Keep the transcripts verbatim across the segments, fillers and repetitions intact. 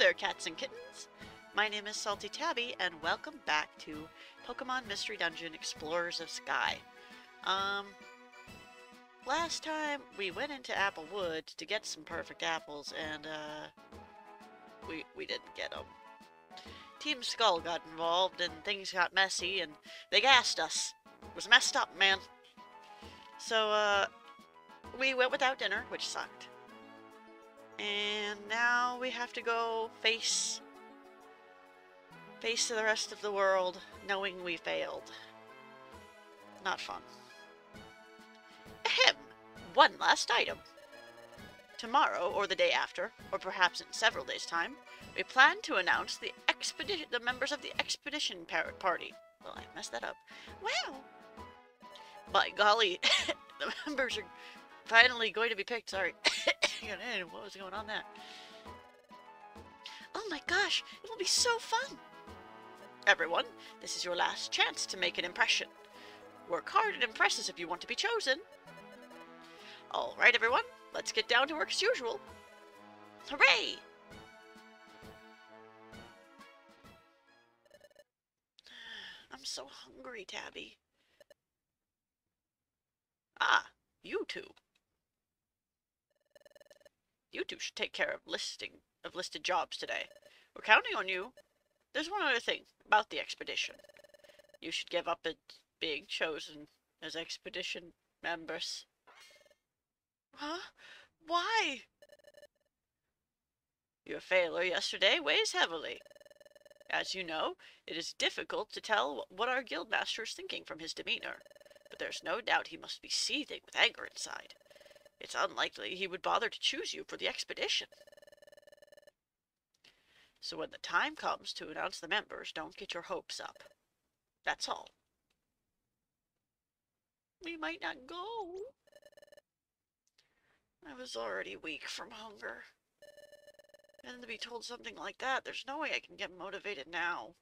there, cats and kittens! My name is Salty Tabby, and welcome back to Pokemon Mystery Dungeon Explorers of Sky. Um, last time we went into Applewood to get some perfect apples, and, uh, we, we didn't get them. Team Skull got involved, and things got messy, and they gassed us. It was messed up, man. So, uh, we went without dinner, which sucked. And now we have to go face... face to the rest of the world, knowing we failed. Not fun. Ahem! One last item. Tomorrow, or the day after, or perhaps in several days' time, we plan to announce the expedition, the members of the expedition par party. Well, I messed that up. Wow! By golly, the members are finally going to be picked. Sorry. What was going on there? Oh my gosh, it'll be so fun! Everyone, this is your last chance to make an impression. Work hard and impress us if you want to be chosen. Alright everyone, let's get down to work as usual. Hooray! I'm so hungry, Tabby. Ah, you two. You two should take care of listing of listed jobs today. We're counting on you. There's one other thing about the expedition. You should give up being chosen as expedition members. Huh? Why? Your failure yesterday weighs heavily. As you know, it is difficult to tell what our guildmaster is thinking from his demeanor, but there's no doubt he must be seething with anger inside. It's unlikely he would bother to choose you for the expedition. So when the time comes to announce the members, don't get your hopes up. That's all. We might not go. I was already weak from hunger. And to be told something like that, there's no way I can get motivated now.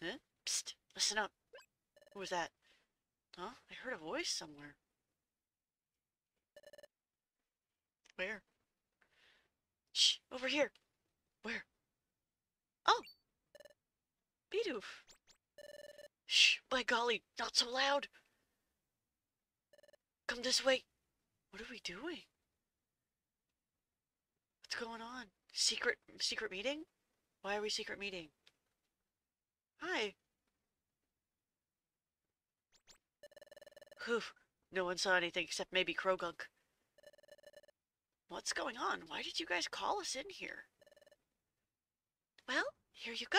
Huh? Psst, listen up. Who was that? Huh? I heard a voice somewhere. Where? Shh, over here. Where? Oh! Bidoof. Shh, by golly, not so loud. Come this way. What are we doing? What's going on? Secret, secret meeting? Why are we secret meeting? Hi. Whew, no one saw anything except maybe Croagunk. What's going on? Why did you guys call us in here? Well, here you go.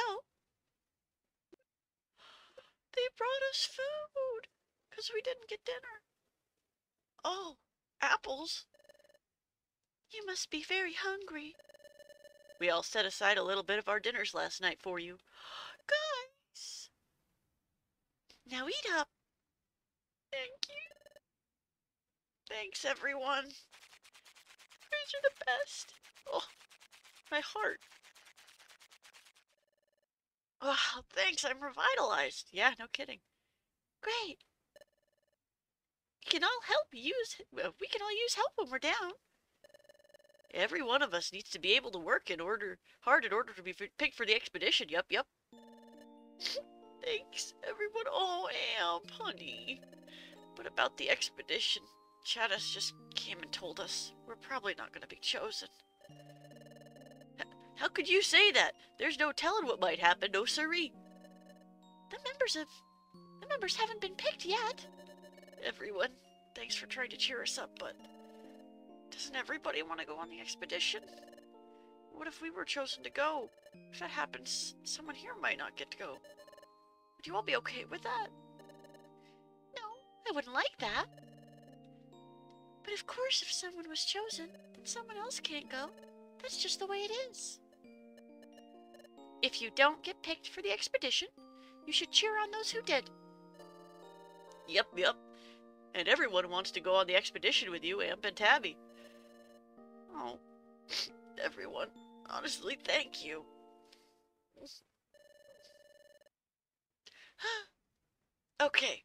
They brought us food, because we didn't get dinner. Oh, apples. You must be very hungry. We all set aside a little bit of our dinners last night for you. Guys! Now eat up. Thank you. Thanks, everyone. You guys are the best. Oh, my heart. Oh, thanks, I'm revitalized. Yeah, no kidding. Great. We can all help use, we can all use help when we're down. Every one of us needs to be able to work in order, hard in order to be picked for the expedition. Yep, yep. Thanks, everyone. Oh, Amp, honey. What about the expedition? Chatot just came and told us we're probably not going to be chosen. How could you say that? There's no telling what might happen, no siree. The members of... the members haven't been picked yet. Everyone, thanks for trying to cheer us up, but... doesn't everybody want to go on the expedition? What if we were chosen to go? If that happens, someone here might not get to go. Would you all be okay with that? No, I wouldn't like that. But of course, if someone was chosen, then someone else can't go. That's just the way it is. If you don't get picked for the expedition, you should cheer on those who did. Yep, yep. And everyone wants to go on the expedition with you, Amp and Tabby. Oh, everyone. Honestly, thank you. Okay,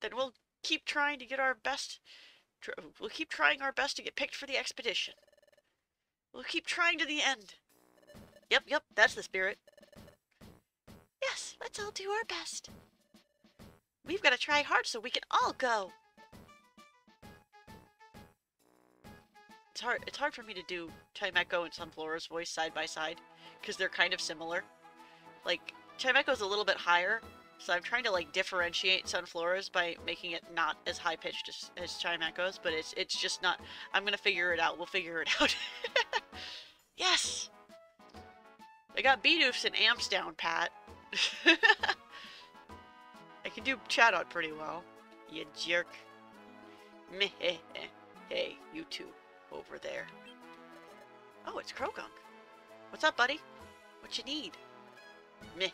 then we'll keep trying to get our best... We'll keep trying our best to get picked for the expedition. We'll keep trying to the end. Yep, yep, that's the spirit. Yes, let's all do our best. We've got to try hard so we can all go. It's hard, it's hard for me to do Chimecho and Sunflora's voice side by side, because they're kind of similar. Like, Chimecho's a little bit higher, so I'm trying to, like, differentiate Sunflora's by making it not as high-pitched as, as Chimecho's, but it's, it's just not... I'm gonna figure it out. We'll figure it out. Yes! I got Bidoofs and Amps down, Pat. I can do Chatot pretty well. You jerk. Meh. Hey, you two. Over there. Oh, it's Croagunk. What's up, buddy? What you need? Meh.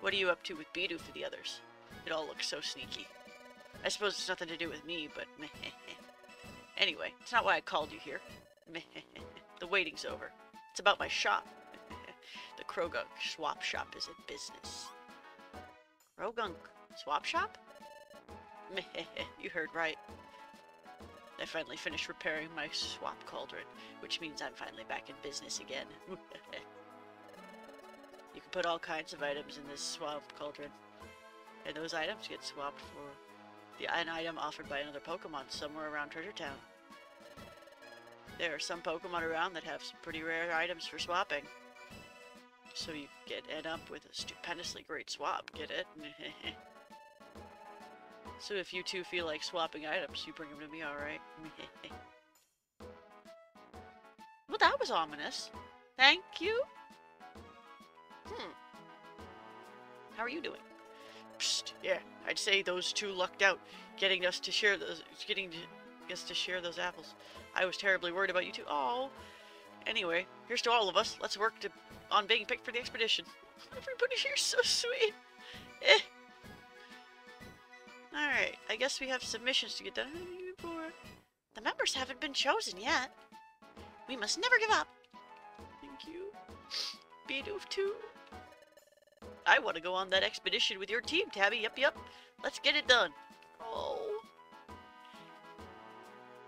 What are you up to with Bidoof and the others? It all looks so sneaky. I suppose it's nothing to do with me, but meh. Anyway, it's not why I called you here. Meh. The waiting's over. It's about my shop. The Croagunk swap shop is in business. Croagunk swap shop? Meh. You heard right. I finally finished repairing my swap cauldron, which means I'm finally back in business again. You can put all kinds of items in this swap cauldron, and those items get swapped for the an item offered by another Pokemon somewhere around Treasure Town. There are some Pokemon around that have some pretty rare items for swapping, so you get end up with a stupendously great swap. Get it? So if you two feel like swapping items, you bring them to me, alright? Well, that was ominous. Thank you. Hmm. How are you doing? Psst, yeah, I'd say those two lucked out getting us to share those getting us to share those apples. I was terribly worried about you two. Oh. Anyway, here's to all of us. Let's work to on being picked for the expedition. Everybody here's so sweet. Eh. Alright, I guess we have submissions to get done before. The members haven't been chosen yet. We must never give up. Thank you. Bidoof too. I want to go on that expedition with your team, Tabby. Yep, yep. Let's get it done. Oh.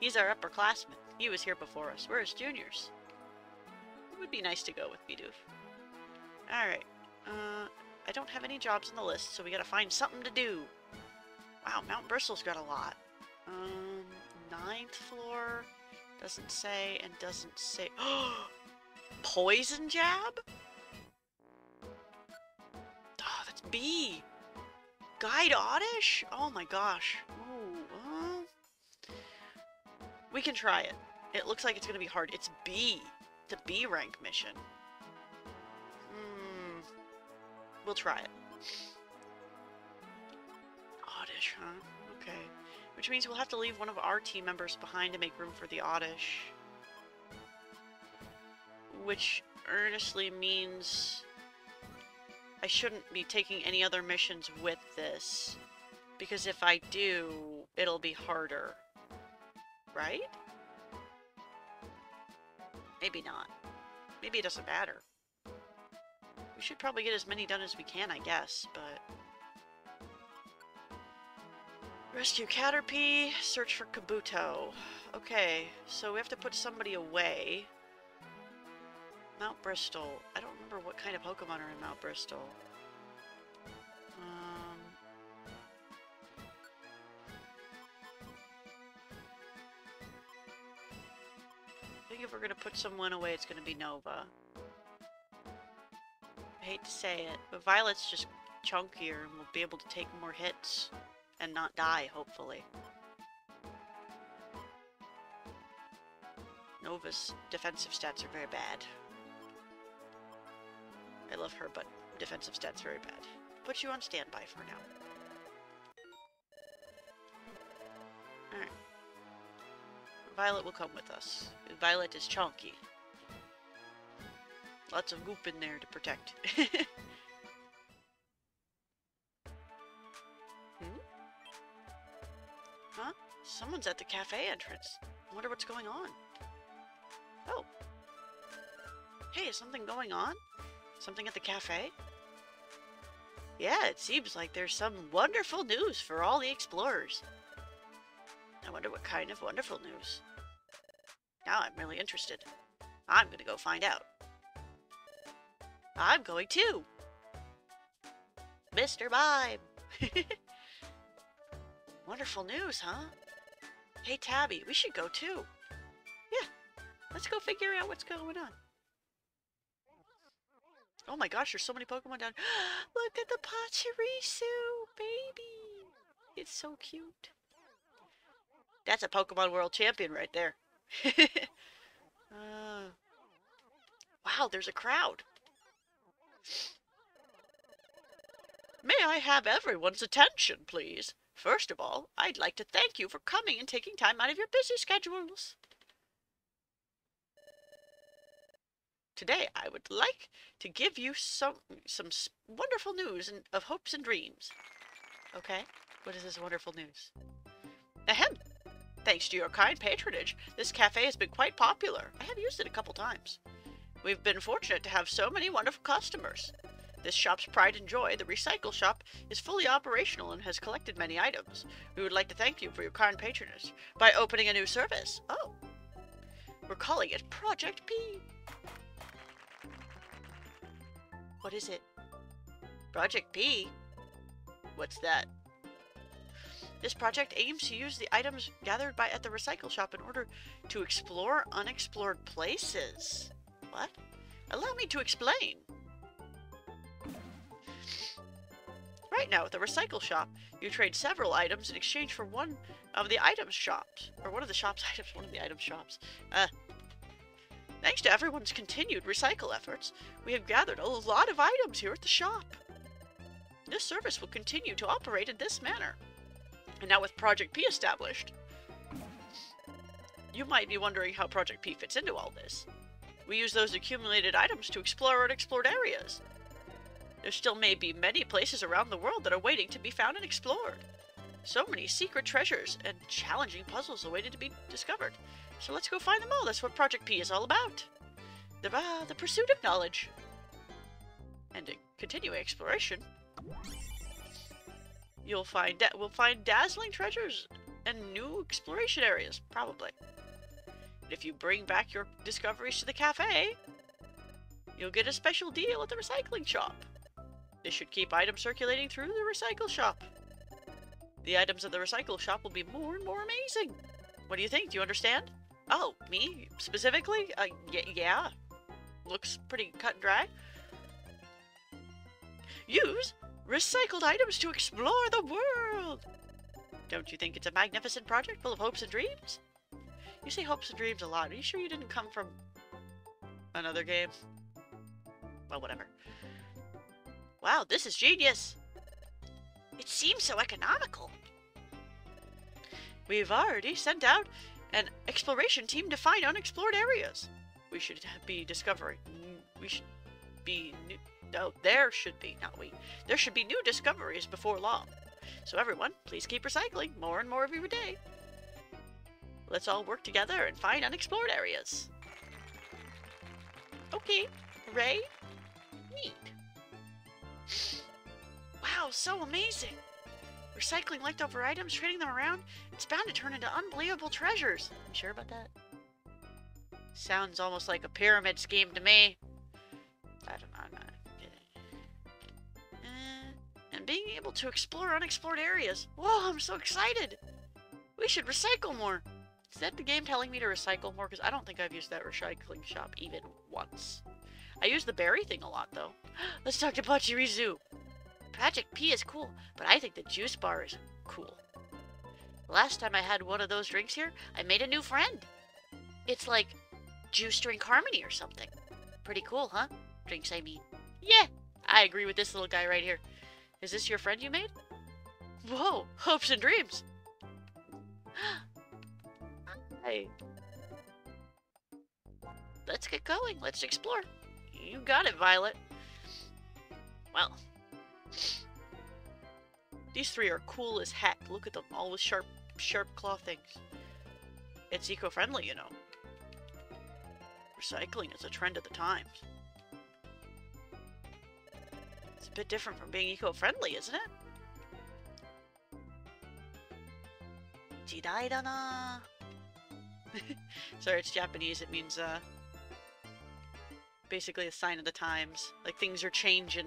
He's our upperclassman. He was here before us. We're his juniors. It would be nice to go with Bidoof. Alright. Uh, I don't have any jobs on the list, so we gotta find something to do. Wow, Mount Bristol's got a lot. Um, ninth floor doesn't say and doesn't say. Oh, poison jab. Oh, that's B. Guide Oddish. Oh my gosh. Ooh, uh, we can try it. It looks like it's gonna be hard. It's B. It's a B rank mission. Hmm. We'll try it. Oddish, huh? Okay. Which means we'll have to leave one of our team members behind to make room for the Oddish. Which earnestly means I shouldn't be taking any other missions with this. Because if I do, it'll be harder. Right? Maybe not. Maybe it doesn't matter. We should probably get as many done as we can, I guess, but... Rescue Caterpie, search for Kabuto. Okay, so we have to put somebody away. Mount Bristol. I don't remember what kind of Pokemon are in Mount Bristol. Um, I think if we're going to put someone away, it's going to be Nova. I hate to say it, but Violet's just chunkier and will be able to take more hits. And not die, hopefully. Nova's defensive stats are very bad. I love her, but defensive stats very bad. Put you on standby for now. Alright. Violet will come with us. Violet is chunky. Lots of goop in there to protect. Huh? Someone's at the cafe entrance. I wonder what's going on. Oh. Hey, is something going on? Something at the cafe? Yeah, it seems like there's some wonderful news for all the explorers. I wonder what kind of wonderful news. Now I'm really interested. I'm gonna go find out. I'm going too. Mister Mime. Wonderful news, huh? Hey, Tabby, we should go too. Yeah, let's go figure out what's going on. Oh my gosh, there's so many Pokemon down. Look at the Pachirisu, baby. It's so cute. That's a Pokemon World Champion right there. uh, wow, there's a crowd. May I have everyone's attention, please? First of all, I'd like to thank you for coming and taking time out of your busy schedules. Today, I would like to give you some some wonderful news and of hopes and dreams. Okay, what is this wonderful news? Ahem! Thanks to your kind patronage, this cafe has been quite popular. I have used it a couple times. We've been fortunate to have so many wonderful customers. This shop's pride and joy, the recycle shop, is fully operational and has collected many items. We would like to thank you for your kind patronage by opening a new service. Oh, we're calling it Project P. What is it? Project P? What's that? This project aims to use the items gathered by at the recycle shop in order to explore unexplored places. What? Allow me to explain. Right now, at the recycle shop, you trade several items in exchange for one of the items shops. Or one of the shops items, one of the item shops. Uh, Thanks to everyone's continued recycle efforts, we have gathered a lot of items here at the shop. This service will continue to operate in this manner. And now with Project P established, you might be wondering how Project P fits into all this. We use those accumulated items to explore unexplored areas. There still may be many places around the world that are waiting to be found and explored. So many secret treasures and challenging puzzles awaited to be discovered. So let's go find them all. That's what Project P is all about. The, uh, the pursuit of knowledge. And to continue exploration, you'll find that we'll find dazzling treasures and new exploration areas, probably. And if you bring back your discoveries to the cafe, you'll get a special deal at the recycling shop. This should keep items circulating through the recycle shop. The items at the recycle shop will be more and more amazing. What do you think? Do you understand? Oh, me? Specifically? Uh, y yeah. Looks pretty cut and dry. Use recycled items to explore the world! Don't you think it's a magnificent project full of hopes and dreams? You say hopes and dreams a lot. Are you sure you didn't come from another game? Well, whatever. Wow, this is genius! It seems so economical. We've already sent out an exploration team to find unexplored areas. We should be discovering. We should be new. No, there should be. Not we. There should be new discoveries before long. So everyone, please keep recycling more and more every day. Let's all work together and find unexplored areas. Okay. Hooray. Neat. Wow, so amazing! Recycling leftover items, trading them around, it's bound to turn into unbelievable treasures. You sure about that? Sounds almost like a pyramid scheme to me. I don't know, I'm not kidding. Uh, and being able to explore unexplored areas. Whoa, I'm so excited! We should recycle more! Is that the game telling me to recycle more? Because I don't think I've used that recycling shop even once. I use the berry thing a lot, though. Let's talk to Pachirisu! Project P is cool, but I think the juice bar is cool. Last time I had one of those drinks here, I made a new friend. It's like juice drink harmony or something. Pretty cool, huh? Drinks, I mean. Yeah, I agree with this little guy right here. Is this your friend you made? Whoa, hopes and dreams. Hey. Let's get going. Let's explore. You got it, Violet. Well... These three are cool as heck. Look at them, all with sharp, sharp claw things. It's eco-friendly, you know. Recycling is a trend of the times. It's a bit different from being eco-friendly, isn't it? Jidai da na. Sorry, it's Japanese. It means, uh... basically a sign of the times. Like, things are changing.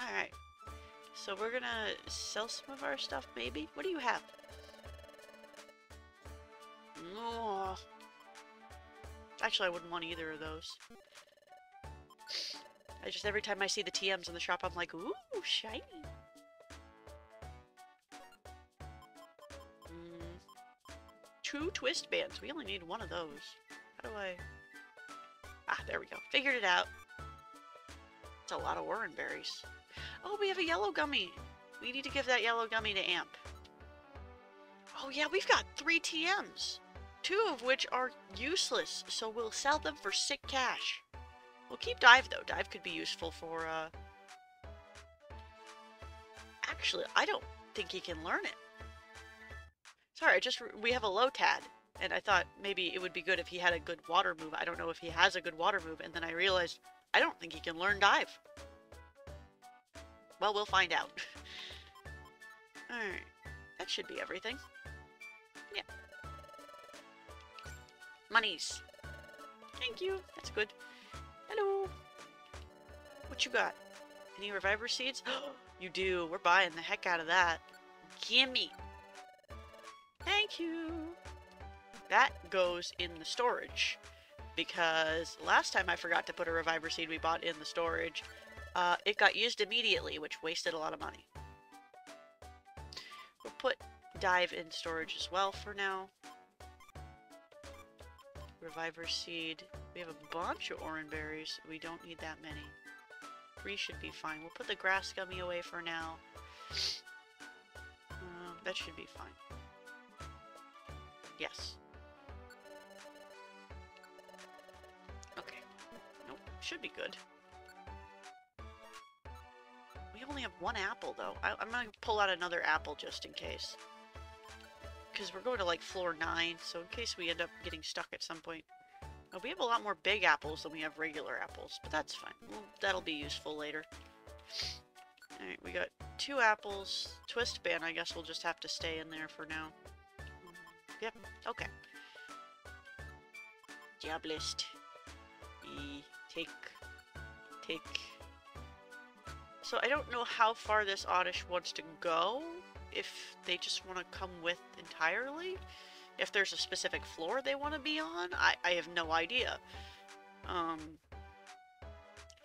Alright. So we're gonna sell some of our stuff, maybe? What do you have? Oh. Actually, I wouldn't want either of those. I just, every time I see the T Ms in the shop, I'm like, ooh, shiny. Mm. Two twist bands. We only need one of those. How do I... Ah, there we go. Figured it out. That's a lot of Warren berries. Oh, we have a yellow gummy. We need to give that yellow gummy to Amp. Oh yeah, we've got three T Ms. Two of which are useless, so we'll sell them for sick cash. We'll keep Dive, though. Dive could be useful for, uh... Actually, I don't think he can learn it. Sorry, I just... We have a Lotad, and I thought maybe it would be good if he had a good water move. I don't know if he has a good water move, and then I realized I don't think he can learn Dive. Well, we'll find out. Alright. That should be everything. Yeah. Monies. Thank you. That's good. Hello! What you got? Any Reviver Seeds? You do! We're buying the heck out of that. Gimme! Thank you! That goes in the storage. Because last time I forgot to put a Reviver Seed we bought in the storage. Uh, it got used immediately, which wasted a lot of money. We'll put Dive in storage as well for now. Reviver Seed. We have a bunch of orange berries. We don't need that many. Three should be fine. We'll put the grass gummy away for now. Um, that should be fine. Yes. Okay. Nope. Should be good. We only have one apple, though. I I'm gonna pull out another apple just in case. Because we're going to, like, floor nine, so in case we end up getting stuck at some point. Oh, we have a lot more big apples than we have regular apples, but that's fine. Well, that'll be useful later. Alright, we got two apples. Twist band, I guess we'll just have to stay in there for now. Yep, okay. Job list. E, take. Take. So I don't know how far this Oddish wants to go. If they just want to come with entirely, if there's a specific floor they want to be on, I, I have no idea. Um,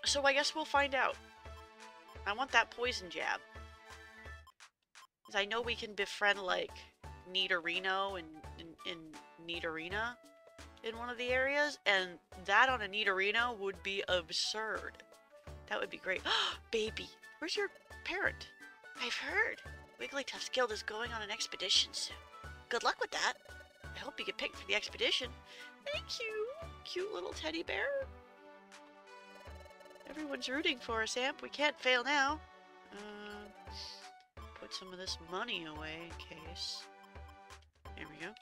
so I guess we'll find out. I want that poison jab. Because I know we can befriend, like, Nidorino and, and, and Nidorina in one of the areas, and that on a Nidorino would be absurd. That would be great. Baby, where's your parent? I've heard. Wigglytuff's guild is going on an expedition soon. Good luck with that. I hope you get picked for the expedition. Thank you, cute little teddy bear. Everyone's rooting for us, Amp. We can't fail now. Uh, put some of this money away in case. There we go.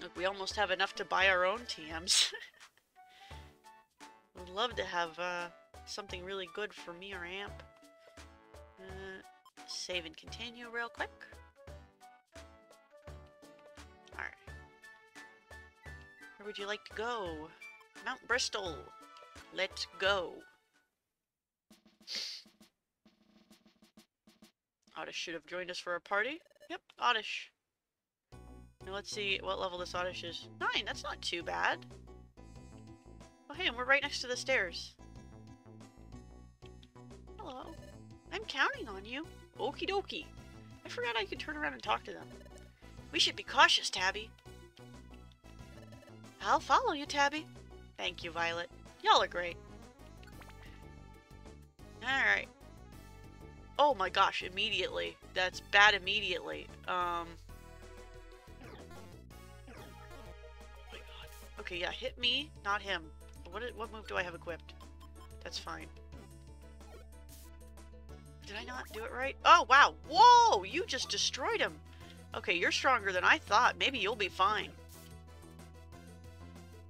Look, we almost have enough to buy our own T Ms. I'd love to have uh, something really good for me or Amp. Uh, save and continue real quick. Alright. Where would you like to go? Mount Bristol. Let's go. Oddish should have joined us for a party. Yep, Oddish. Now let's see what level this Oddish is. Nine, that's not too bad. Oh hey, and we're right next to the stairs. Hello. I'm counting on you. Okie dokie. I forgot I could turn around and talk to them. We should be cautious, Tabby. I'll follow you, Tabby. Thank you, Violet. Y'all are great. Alright. Oh my gosh, immediately. That's bad immediately. Um. Oh my god. Okay, yeah, hit me, not him. What, what move do I have equipped? That's fine. Did I not do it right? Oh, wow. Whoa! You just destroyed him. Okay, you're stronger than I thought. Maybe you'll be fine.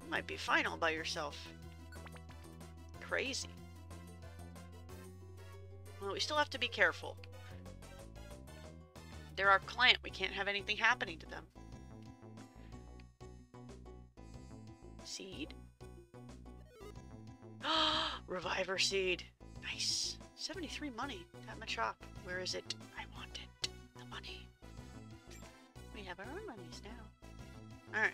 You might be fine all by yourself. Crazy. Well, we still have to be careful. They're our client. We can't have anything happening to them. Seed. Reviver seed. Nice. seventy-three money. That Machop. Where is it? I want it. The money. We have our own monies now. Alright.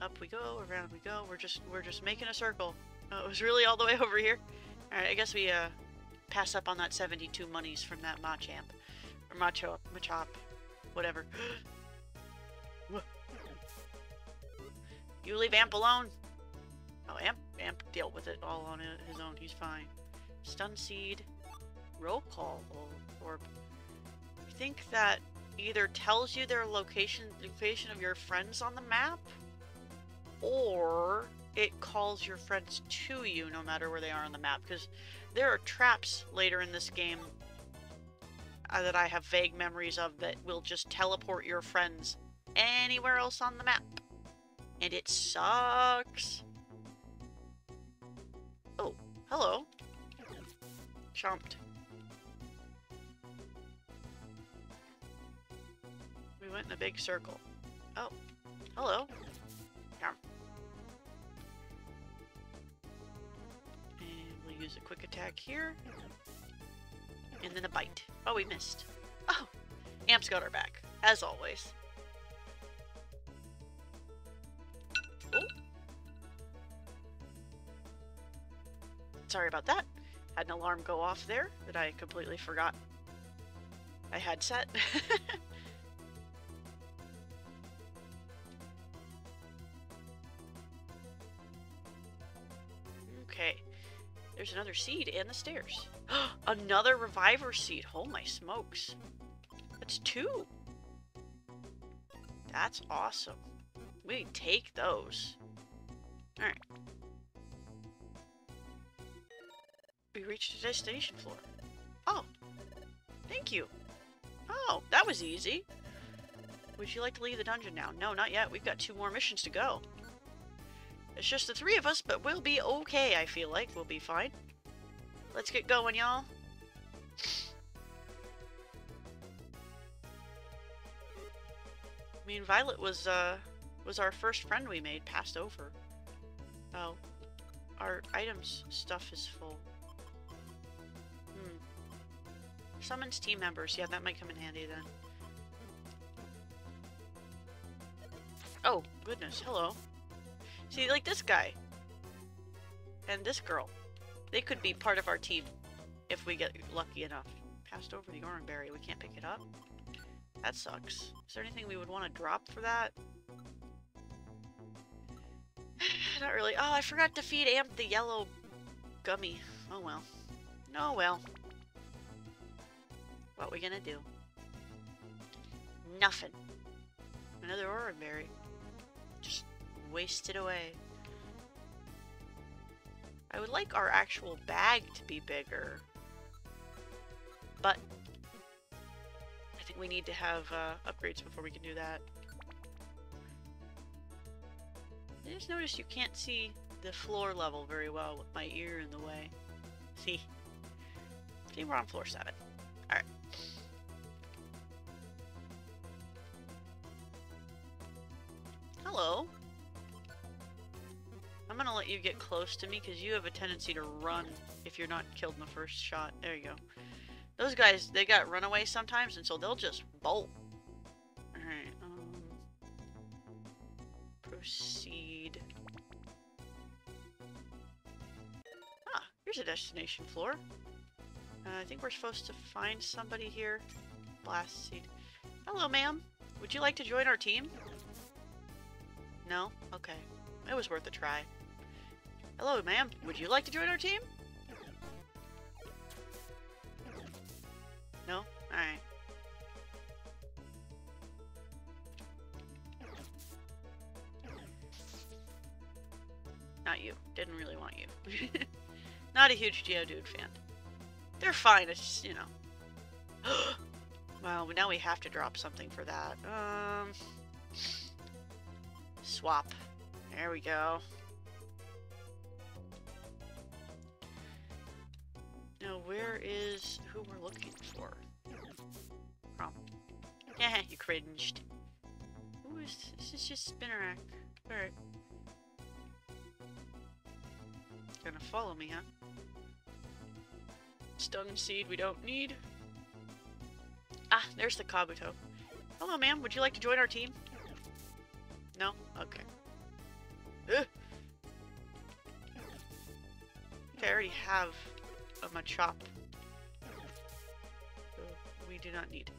Up we go, around we go. We're just we're just making a circle. Oh, it was really all the way over here. Alright, I guess we uh pass up on that seventy-two monies from that Machamp. Or Machop, Machop, whatever. You leave Amp alone. Oh, Amp, Amp dealt with it all on his own. He's fine. Stun Seed, Roll Call Orb. I think that either tells you their location, location of your friends on the map, or it calls your friends to you no matter where they are on the map. Because there are traps later in this game uh, that I have vague memories of that will just teleport your friends anywhere else on the map. And it sucks. Oh, hello. Chomped. We went in a big circle. Oh, hello. Chomp. And we'll use a quick attack here. And then a bite. Oh, we missed. Oh, Amp's got our back, as always. Sorry about that. Had an alarm go off there that I completely forgot I had set. Okay. There's another seed and the stairs. Another reviver seed. Oh my smokes. That's two. That's awesome. We take those. Alright. We reached the destination floor. Oh, thank you. Oh, that was easy. Would you like to leave the dungeon now? No, not yet. We've got two more missions to go. It's just the three of us, but we'll be okay, I feel like. We'll be fine. Let's get going, y'all. I mean, Violet was, uh, was our first friend we made, passed over. Oh, our items stuff is full. Summons team members. Yeah, that might come in handy then. Oh, goodness. Hello. See, like this guy. And this girl. They could be part of our team if we get lucky enough. Passed over the orange berry. We can't pick it up. That sucks. Is there anything we would want to drop for that? Not really. Oh, I forgot to feed Amp the yellow gummy. Oh, well. No, well. What we gonna do? Nothing. Another Aura Berry. Just wasted away. I would like our actual bag to be bigger. But I think we need to have uh, upgrades before we can do that. I just noticed you can't see the floor level very well with my ear in the way. See? See, we're on floor seven. Alright. Hello. I'm gonna let you get close to me because you have a tendency to run if you're not killed in the first shot. There you go. Those guys, they got runaway sometimes, and so they'll just bolt. Alright. Um, proceed. Ah, here's a destination floor. Uh, I think we're supposed to find somebody here. Blast seed. Hello, ma'am. Would you like to join our team? No? Okay. It was worth a try. Hello, ma'am. Would you like to join our team? No? Alright. Not you. Didn't really want you. Not a huge Geodude fan. They're fine, it's just, you know. Well, now we have to drop something for that. Um, swap. There we go. Now, where is who we're looking for? from. Yeah, you cringed. Ooh, is this, this is just Spinarak. Alright. Gonna follow me, huh? Stung seed we don't need. Ah, there's the Kabuto. Hello, ma'am. Would you like to join our team? No? Okay. Ugh. I already have a Machop. So we do not need.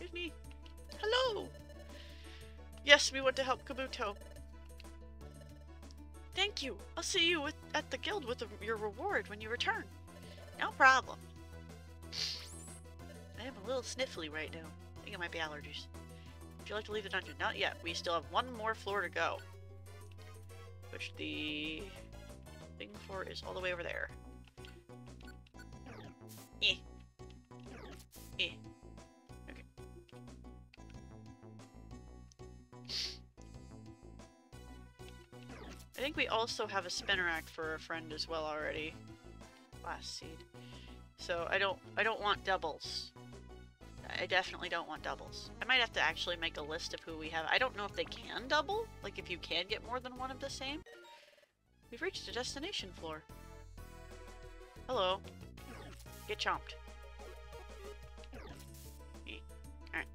Excuse me. Hello! Yes, we want to help Kabuto. Thank you. I'll see you with, at the guild with a, your reward when you return. No problem. I am a little sniffly right now. I think it might be allergies. Would you like to leave the dungeon? Not yet. We still have one more floor to go. Which the thing for is all the way over there. Eh. Eh. Okay. I think we also have a Spinarak for a friend as well already. Last seed. So I don't I don't want doubles. I definitely don't want doubles. I might have to actually make a list of who we have. I don't know if they can double, like if you can get more than one of the same. We've reached the destination floor. Hello. Get chomped. Alright.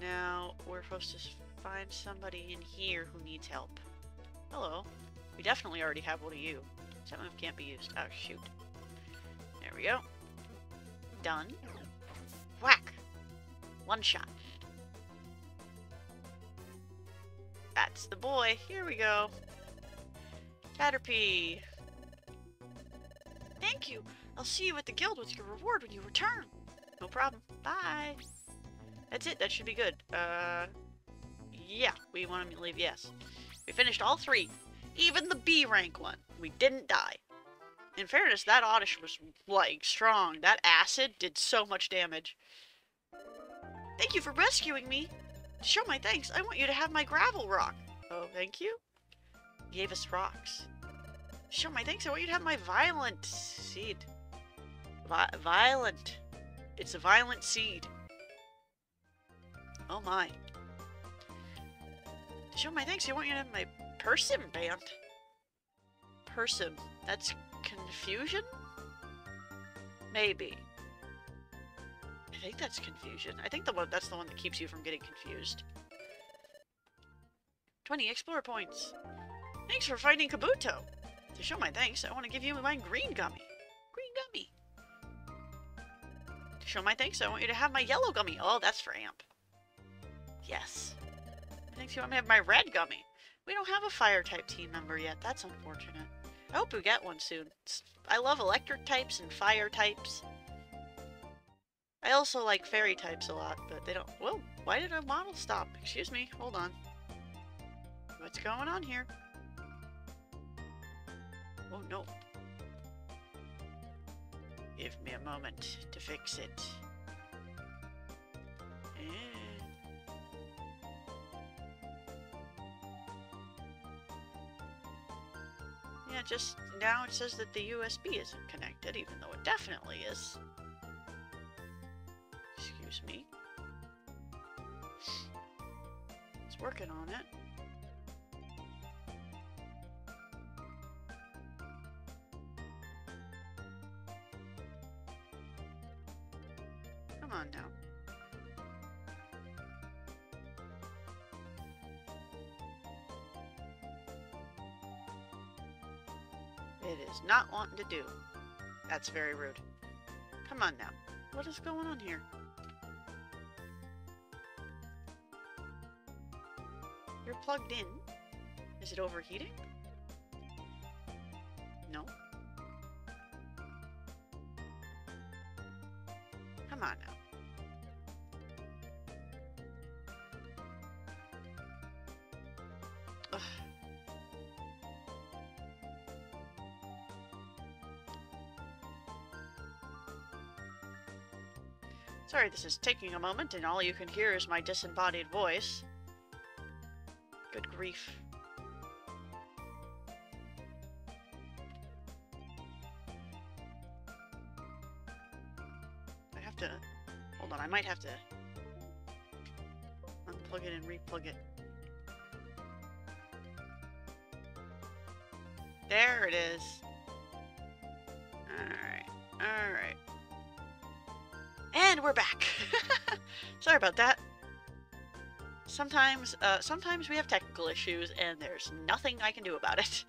Now we're supposed to find somebody in here who needs help. Hello. We definitely already have one of you. That move can't be used. Oh, shoot. There we go. Done. Whack! One shot. That's the boy. Here we go. Caterpie. Thank you. I'll see you at the guild with your reward when you return. No problem. Bye. That's it. That should be good. Uh, yeah. We want him to leave. Yes. We finished all three. Even the B rank one. We didn't die. In fairness, that Oddish was, like, strong. That acid did so much damage. Thank you for rescuing me. To show my thanks, I want you to have my gravel rock. Oh, thank you? You gave us rocks. To show my thanks, I want you to have my violent seed. Vi violent. It's a violent seed. Oh, my. To show my thanks, I want you to have my person band. Person. That's confusion? Maybe. I think that's confusion. I think the one that's the one that keeps you from getting confused. twenty explorer points. Thanks for finding Kabuto. To show my thanks, I want to give you my green gummy. Green gummy. To show my thanks, I want you to have my yellow gummy. Oh, that's for Amp. Yes. Thanks, you want me to have my red gummy. We don't have a fire type team member yet. That's unfortunate. I hope we get one soon. I love electric types and fire types. I also like fairy types a lot, but they don't... Whoa, why did a model stop? Excuse me, hold on. What's going on here? Oh no. Give me a moment to fix it. And... yeah, just now it says that the U S B isn't connected, even though it definitely is. Excuse me. It's working on it. Come on now. It is not wanting to do. That's very rude. Come on now. What is going on here? You're plugged in. Is it overheating? No. Come on now. Ugh. Sorry, this is taking a moment, and all you can hear is my disembodied voice. Good grief. I have to... hold Hold on, I might have to unplug it and replug it. There it is. Alright, alright. And we're back! Sorry about that. Sometimes, uh, sometimes we have technical issues and there's nothing I can do about it.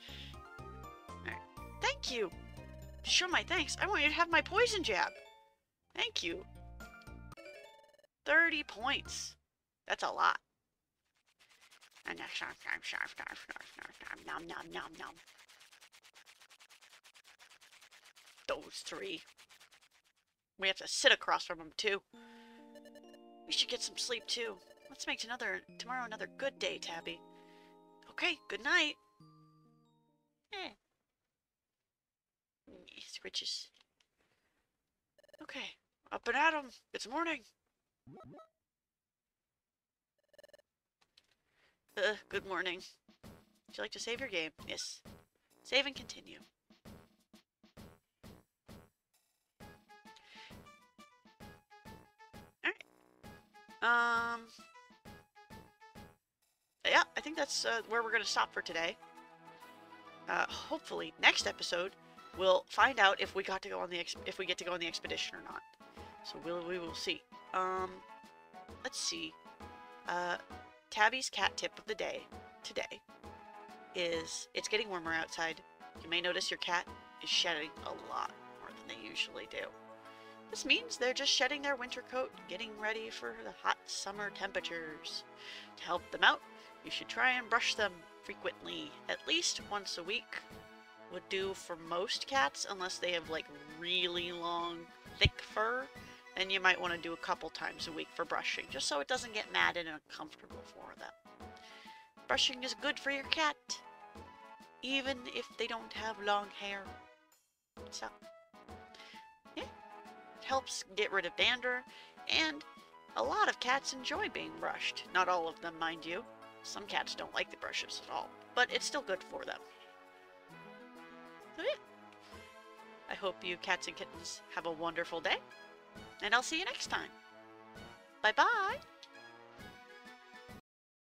Alright. Thank you! To show my thanks, I want you to have my poison jab! Thank you. thirty points. That's a lot. And now, sharp, sharp, sharp, sharp, sharp, sharp, sharp, nom, nom, nom, nom. Those three. We have to sit across from them, too. We should get some sleep, too. Let's make another, tomorrow another good day, Tabby. Okay, good night. Eh. Scritches. Okay, up and at 'em. It's morning. Uh, good morning. Would you like to save your game? Yes. Save and continue. Alright. Um. Yeah, I think that's uh, where we're going to stop for today. Uh, hopefully, next episode, we'll find out if we got to go on the ex if we get to go on the expedition or not. So we'll, we will see. Um, let's see. Uh, Tabby's cat tip of the day today is it's getting warmer outside. You may notice your cat is shedding a lot more than they usually do. This means they're just shedding their winter coat, getting ready for the hot summer temperatures. To help them out, you should try and brush them frequently, at least once a week. Would do for most cats, unless they have like really long thick fur, then you might want to do a couple times a week for brushing, just so it doesn't get mad and uncomfortable for them. Brushing is good for your cat, even if they don't have long hair. So yeah, it helps get rid of dander, and a lot of cats enjoy being brushed. Not all of them, mind you. Some cats don't like the brushes at all, but it's still good for them. I hope you cats and kittens have a wonderful day, and I'll see you next time. Bye-bye!